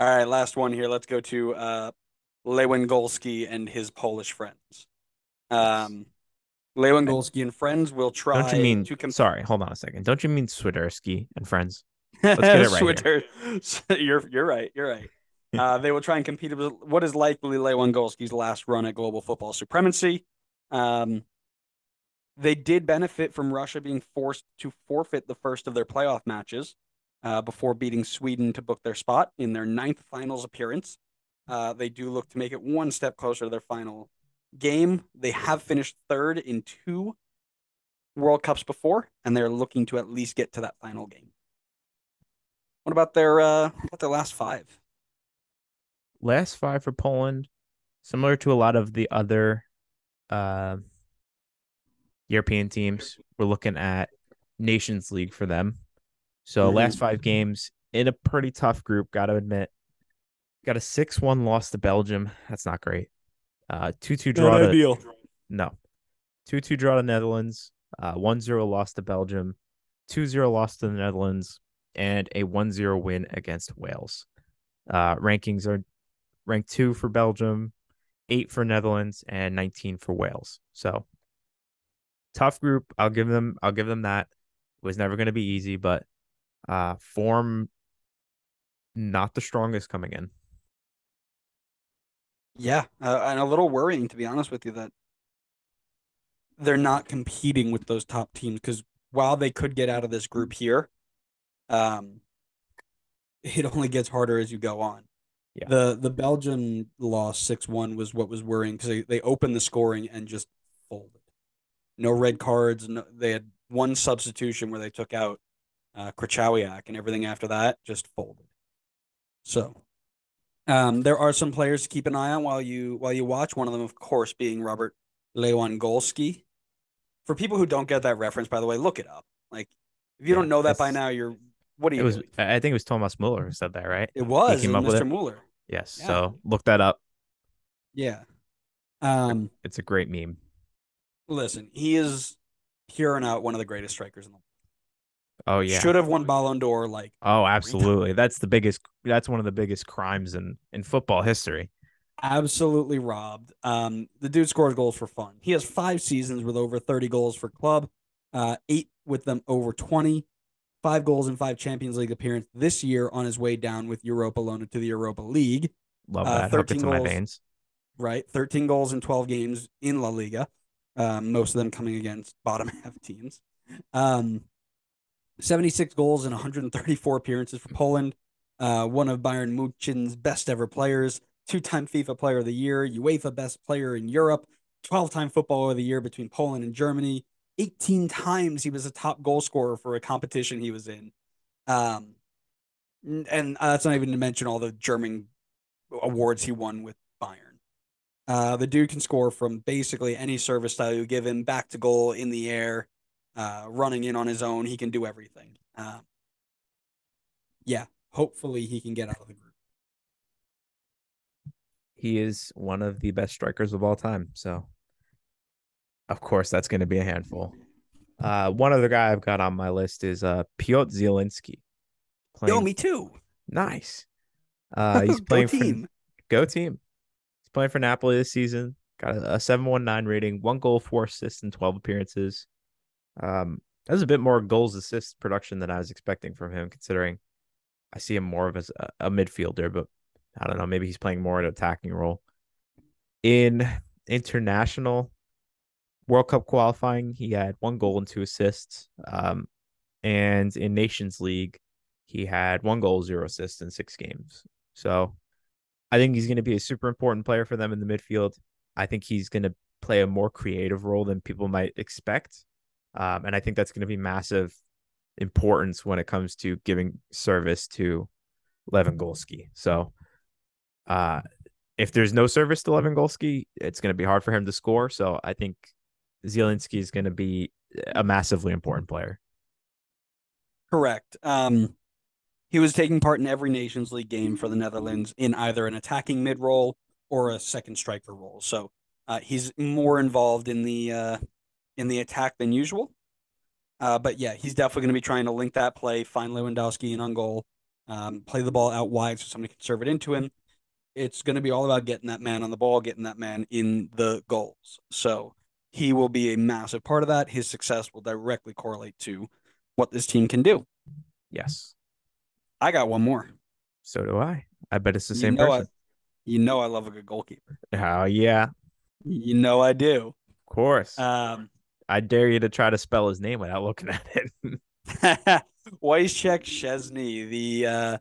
All right, last one here. Let's go to Lewandowski and his Polish friends. Lewandowski and friends will try Sorry, hold on a second. Don't you mean Swiderski and friends? Let's get it right here. You're right. They will try and compete with what is likely Lewandowski's last run at global football supremacy. They did benefit from Russia being forced to forfeit the first of their playoff matches before beating Sweden to book their spot in their 9th finals appearance. They do look to make it one step closer to their final game. They have finished third in 2 World Cups before, and they're looking to at least get to that final game. What about their last 5? Last 5 for Poland, similar to a lot of the other European teams, we're looking at Nations League for them. So last 5 games in a pretty tough group, got to admit. Got a 6-1 loss to Belgium. That's not great. 2-2 draw. Not ideal. 2-2 draw to Netherlands. 1-0 loss to Belgium. 2-0 loss to the Netherlands, and a 1-0 win against Wales. Rankings are ranked 2 for Belgium, 8 for Netherlands, and 19 for Wales. So tough group. I'll give them that. It was never going to be easy, but form not the strongest coming in. Yeah, and a little worrying, to be honest with you, that they're not competing with those top teams, because while they could get out of this group here, it only gets harder as you go on. Yeah. The Belgian loss 6-1 was what was worrying, because they opened the scoring and just folded. No red cards. No, they had one substitution where they took out Krychowiak, and everything after that just folded. So there are some players to keep an eye on while you watch. One of them, of course, being Robert Lewandowski. For people who don't get that reference, by the way, look it up. Like, if you don't know that by now, what are you doing? I think it was Thomas Müller who said that, right? It was Mr. Müller. Yes. Yeah. So look that up. Yeah. It's a great meme. Listen, he is here and out one of the greatest strikers in the world. Oh yeah. Should have won Ballon d'Or absolutely. That's one of the biggest crimes in football history. Absolutely robbed. The dude scores goals for fun. He has 5 seasons with over 30 goals for club, 8 with them over 20, 5 goals in 5 Champions League appearances this year on his way down with Europa Lona to the Europa League. Love that. 13 goals, in my veins. Right. 13 goals in 12 games in La Liga. Most of them coming against bottom half teams. 76 goals and 134 appearances for Poland. One of Bayern München's best ever players. 2-time FIFA Player of the Year. UEFA Best Player in Europe. 12-time Footballer of the Year between Poland and Germany. 18 times he was a top goal scorer for a competition he was in. And that's not even to mention all the German awards he won with Bayern. The dude can score from basically any service style you give him. Back to goal, in the air. Running in on his own, he can do everything. Hopefully he can get out of the group. He is one of the best strikers of all time, so of course that's going to be a handful. One other guy I've got on my list is Piotr Zielinski. Yo, me too. Nice. He's playing Go team. He's playing for Napoli this season. Got a 7.19 rating, 1 goal, 4 assists, and 12 appearances. That was a bit more goals assist production than I was expecting from him, considering I see him more of as a midfielder, but I don't know, maybe he's playing more in an attacking role. In international World Cup qualifying, he had 1 goal and 2 assists. And in Nations League, he had 1 goal, 0 assists in 6 games. So I think he's going to be a super important player for them in the midfield. I think he's going to play a more creative role than people might expect. And I think that's going to be massive importance when it comes to giving service to Lewandowski. So if there's no service to Lewandowski, it's going to be hard for him to score. So I think Zielinski is going to be a massively important player. Correct. He was taking part in every Nations League game for the Netherlands in either an attacking mid role or a second striker role. So he's more involved in the attack than usual. But yeah, he's definitely going to be trying to link that play, find Lewandowski in on goal, play the ball out wide so somebody can serve it into him. It's going to be all about getting that man on the ball, getting that man in the goals. So he will be a massive part of that. His success will directly correlate to what this team can do. Yes. I got one more. So do I. I bet it's the same person. I love a good goalkeeper. Oh, yeah. You know I do. Of course. I dare you to try to spell his name without looking at it. Wojciech Szczęsny, the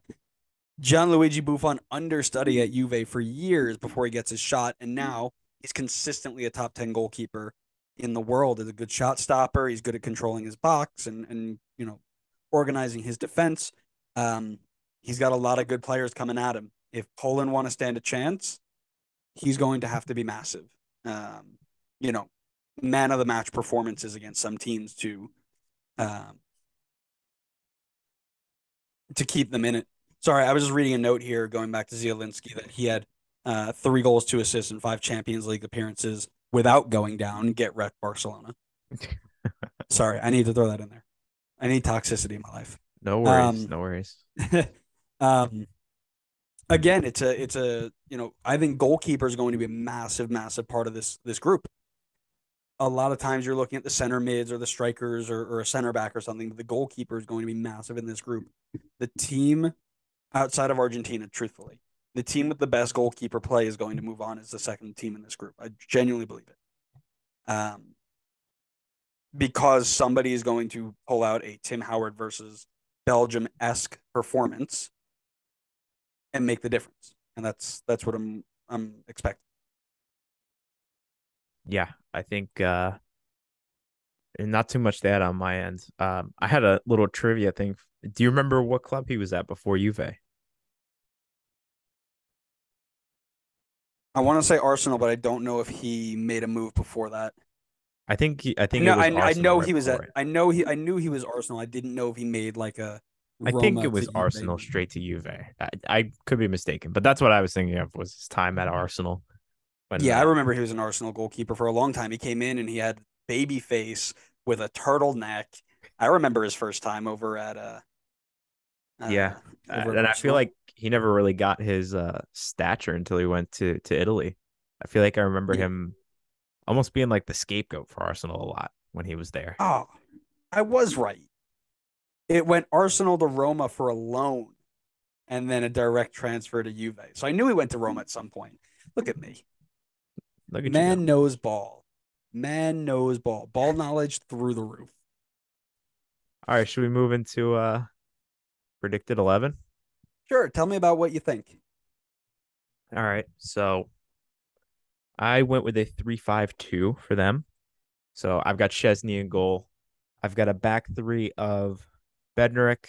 Gianluigi Buffon understudy at Juve for years before he gets his shot, and now he's consistently a top 10 goalkeeper in the world. He's a good shot stopper. He's good at controlling his box and you know, organizing his defense. He's got a lot of good players coming at him. If Poland want to stand a chance, he's going to have to be massive. You know, man of the match performances against some teams to keep them in it. Sorry, I was just reading a note here going back to Zielinski that he had 3 goals, 2 assists, and 5 Champions League appearances without going down. Get wrecked, Barcelona. Sorry, I need to throw that in there. I need toxicity in my life. No worries. No worries. Again, it's a you know, I think goalkeeper is going to be a massive part of this group. A lot of times you're looking at the center mids or the strikers or a center back or something. But the goalkeeper is going to be massive in this group. The team outside of Argentina, truthfully, the team with the best goalkeeper play is going to move on as the second team in this group. I genuinely believe it. Because somebody is going to pull out a Tim Howard versus Belgium-esque performance and make the difference. And that's what I'm expecting. Yeah, I think not too much to add on my end. I had a little trivia thing. Do you remember what club he was at before Juve? I want to say Arsenal, but I don't know if he made a move before that. I knew he was Arsenal. I didn't know if he made like a. I think it was Arsenal straight to Juve. I could be mistaken, but that's what I was thinking of was his time at Arsenal. I remember he was an Arsenal goalkeeper for a long time. He came in and he had baby face with a turtleneck. I remember his first time over at and I feel like he never really got his stature until he went to Italy. I feel like I remember him almost being like the scapegoat for Arsenal a lot when he was there. Oh, I was right. It went Arsenal to Roma for a loan and then a direct transfer to Juve. So I knew he went to Roma at some point. Look at me. Man knows ball. Ball knowledge through the roof. All right, should we move into predicted 11? Sure. Tell me about what you think. All right. So I went with a 3-5-2 for them. So I've got Szczęsny in goal. I've got a back three of Bednarek,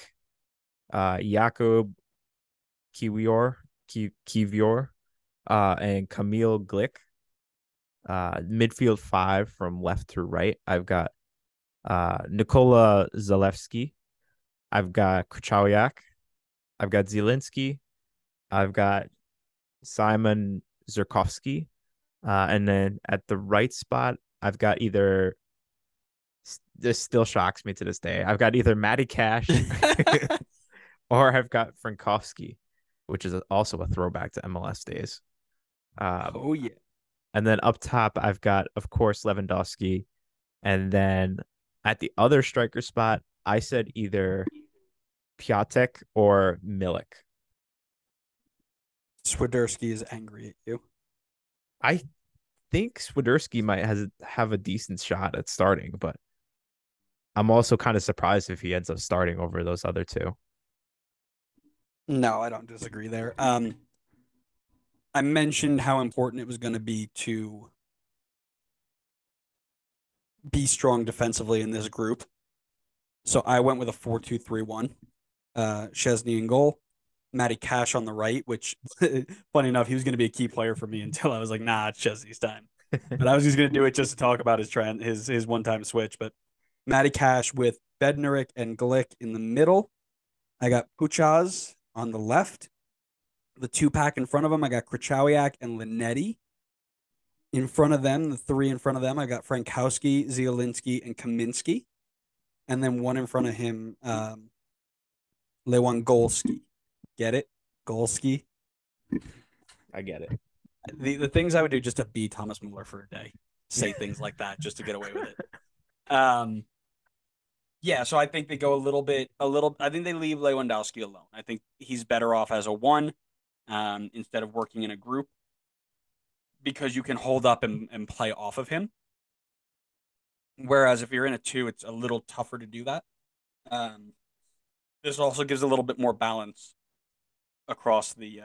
Jakub Kiwior, and Kamil Glick. Midfield 5 from left to right. I've got Nikola Zalewski. I've got Krychowiak. I've got Zielinski. I've got Szymon Żurkowski. And then at the right spot, I've got either. This still shocks me to this day. I've got either Matty Cash or I've got Frankowski, which is also a throwback to MLS days. Oh, yeah. And then up top, I've got, of course, Lewandowski. And then at the other striker spot, I said either Piatek or Milik. Swiderski is angry at you. I think Swiderski might have a decent shot at starting, but I'm also kind of surprised if he ends up starting over those other two. No, I don't disagree there. I mentioned how important it was going to be strong defensively in this group. So I went with a 4-2-3-1. Szczęsny in goal. Matty Cash on the right, which, funny enough, he was going to be a key player for me until I was like, nah, it's Szczęsny's time. But I was just going to do it just to talk about his one-time switch. But Matty Cash with Bednarek and Glick in the middle. I got Puchaz on the left. The 2-pack in front of them, I got Krychowiak and Linetti. In front of them, the 3 in front of them, I got Frankowski, Zielinski, and Kaminsky. And then 1 in front of him, Lewandowski. Get it? Golski. I get it. The things I would do just to be Thomas Müller for a day. Say things like that just to get away with it. Yeah, so I think they go a little. I think they leave Lewandowski alone. I think he's better off as a one instead of working in a group because you can hold up and play off of him. Whereas if you're in a two, it's a little tougher to do that. This also gives a little bit more balance across the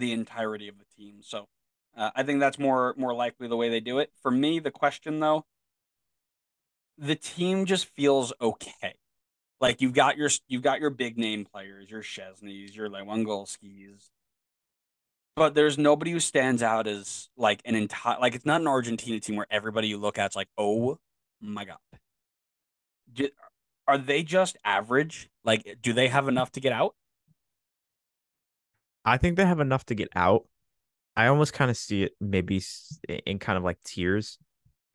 entirety of the team. So I think that's more likely the way they do it. For me, the question though. The team just feels okay. Like you've got your big name players, your Szczęsnys, your Lewandowskis, but there's nobody who stands out as like an entire. Like it's not an Argentina team where everybody you look at's like, oh my god, are they just average? Like, do they have enough to get out? I think they have enough to get out. I almost kind of see it maybe in kind of like tiers.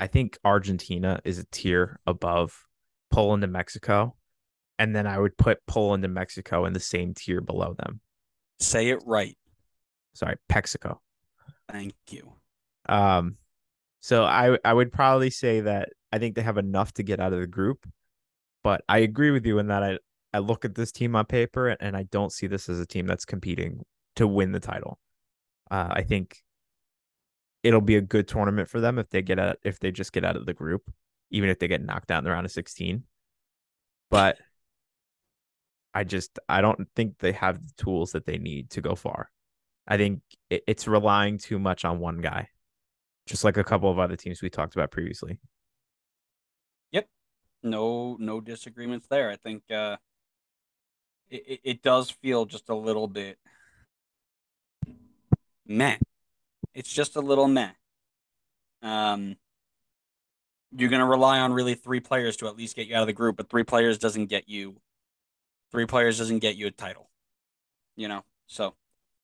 I think Argentina is a tier above Poland and Mexico. And then I would put Poland and Mexico in the same tier below them. Say it right. Sorry, Pexico. Thank you. So I would probably say that I think they have enough to get out of the group. But I agree with you in that I look at this team on paper and I don't see this as a team that's competing to win the title. I think it'll be a good tournament for them if they just get out of the group, even if they get knocked out in the round of 16. But I don't think they have the tools that they need to go far. I think it's relying too much on one guy, just like a couple of other teams we talked about previously. Yep. No disagreements there. I think it does feel just a little bit meh. It's just a little meh. You're going to rely on really three players to at least get you out of the group, but three players doesn't get you a title, you know? So